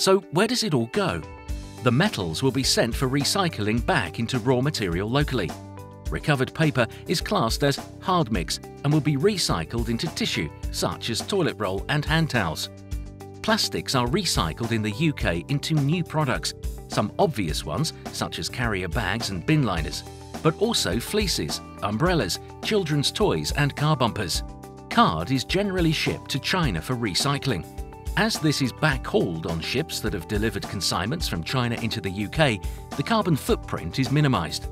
So where does it all go? The metals will be sent for recycling back into raw material locally. Recovered paper is classed as hard mix and will be recycled into tissue, such as toilet roll and hand towels. Plastics are recycled in the UK into new products, some obvious ones such as carrier bags and bin liners, but also fleeces, umbrellas, children's toys and car bumpers. Card is generally shipped to China for recycling. As this is backhauled on ships that have delivered consignments from China into the UK, the carbon footprint is minimised.